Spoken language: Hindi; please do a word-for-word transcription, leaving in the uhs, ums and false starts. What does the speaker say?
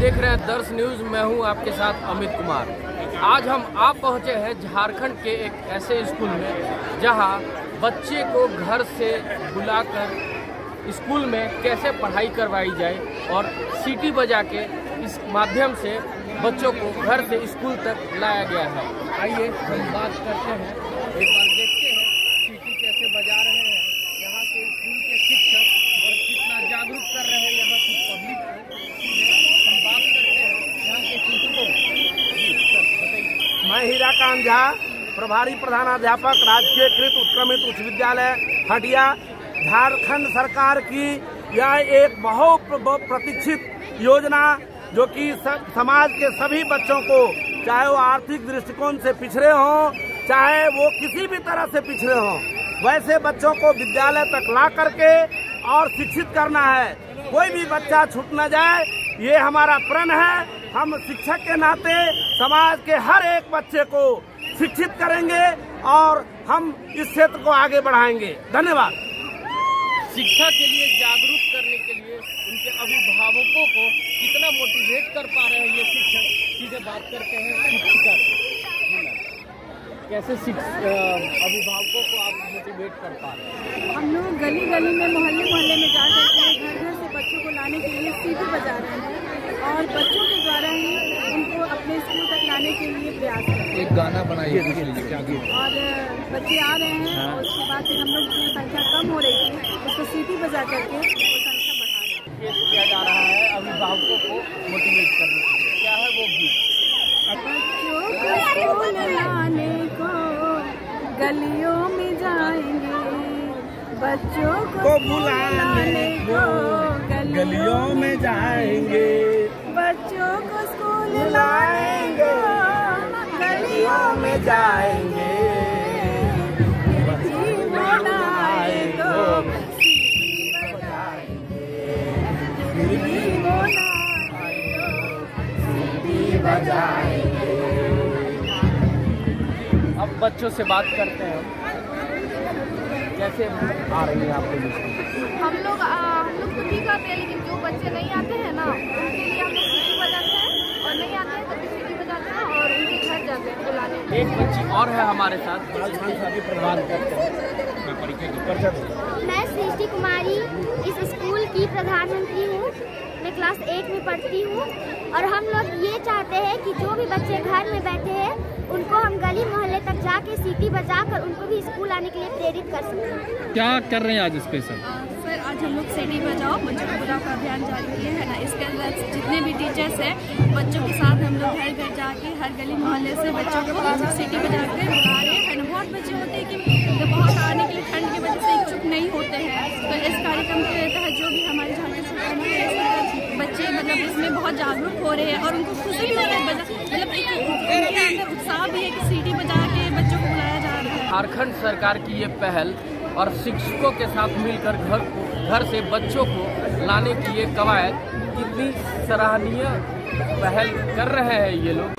देख रहे हैं दर्श न्यूज़, मैं हूं आपके साथ अमित कुमार। आज हम आप पहुंचे हैं झारखंड के एक ऐसे स्कूल में जहां बच्चे को घर से बुलाकर स्कूल में कैसे पढ़ाई करवाई जाए और सीटी बजा के इस माध्यम से बच्चों को घर से स्कूल तक लाया गया है। आइए हम बात करते हैं, एक बार देखते हैं सीटी कैसे बजा रहे हैं यहाँ के स्कूल के शिक्षक और कितना जागरूक कर रहे हैं यहाँ की पब्लिक को। हम बात करते हैं यहाँ के शिक्षकों को। मैं हीराकांत झा, प्रभारी प्रधानाध्यापक, राजकीयकृत उत्क्रमित उच्च विद्यालय हटिया। झारखंड सरकार की यह एक बहुप्रतीक्षित योजना जो कि समाज के सभी बच्चों को, चाहे वो आर्थिक दृष्टिकोण से पिछड़े हों, चाहे वो किसी भी तरह से पिछड़े हों, वैसे बच्चों को विद्यालय तक ला करके और शिक्षित करना है। कोई भी बच्चा छूट न जाए, ये हमारा प्रण है। हम शिक्षक के नाते समाज के हर एक बच्चे को शिक्षित करेंगे और हम इस क्षेत्र को आगे बढ़ाएंगे। धन्यवाद। शिक्षा के लिए जागरूक करने के लिए उनके अभिभावकों को कितना मोटिवेट कर पा रहे हैं ये शिक्षक। सीधे बात करते हैं शिक्षिका से, कैसे शिक्षक अभिभावकों को आप मोटिवेट कर पा रहे हैं? हम लोग गली गली में, मोहल्ले मोहल्ले में जा सकते हैं, घर घर से बच्चों को लाने के लिए सीटी बजा रहे हैं और बच्चों के द्वारा ही उनको अपने स्कूल तक लाने के लिए प्रयास कर रहे हैं। एक गाना बनाइए और बच्चे आ रहे हैं और उसके बाद फिर हम लोग की संख्या कम हो रही है, उसको सीटी बजा करके संख्या बढ़ा रहे हैं। किया जा रहा है अभिभावकों को मोटिवेट करने के लिए, क्या है वो भी बच्चों को लाने को गलियों में जाएंगे, बच्चों को बुलाने को गलियों में जाएंगे, बच्चों को स्कूल लाएंगे गलियों में जाएंगे, बजाएंगे। अब बच्चों से बात करते हैं, कैसे आ रही है आपके लिए? हम लोग हम लोग तो ठीक आते हैं, लेकिन जो बच्चे नहीं आते हैं ना उनके लिए हम लोग सीटी बजाते हैं और नहीं आते हैं तो भी सीटी बजाते हैं और उनके घर जाते हैं बुलाने। एक बच्ची और है हमारे साथ, प्रदान करते हैं। मैं सृष्टि कुमारी इस स्कूल की प्रधानमंत्री हूँ। मैं क्लास एट में पढ़ती हूँ और हम लोग ये चाहते हैं कि जो भी बच्चे घर में बैठे हैं उनको हम गली मोहल्ले तक जाके सीटी बजाकर उनको भी स्कूल आने के लिए प्रेरित कर सकते हैं। क्या कर रहे हैं आज स्पेशल? सर आज हम लोग सीटी बजाओ बच्चों को बुलाओ का अभियान जारी किए हैं ना। इसके अंदर जितने भी टीचर्स हैं बच्चों के साथ हम लोग हर घर जाके हर गली मोहल्ले से बच्चों को सीटी बजा के बुला रहे हैं। बहुत बच्चे होते हैं कि बहुत आने के लिए ठंड की वजह से इच्छुक नहीं होते हैं, तो इस कार्यक्रम के तहत जो भी हमारे झारखंड सरकार में बच्चे मतलब इसमें बहुत जागरूक हो रहे हैं और उनको खुशी भी है, मतलब उनके अंदर उत्साह भी है कि सीटी बजा के बच्चों को बुलाया जा रहा है। झारखंड सरकार की ये पहल और शिक्षकों के साथ मिलकर घर को घर से बच्चों को लाने की ये कवायद कितनी सराहनीय पहल कर रहे हैं ये लोग।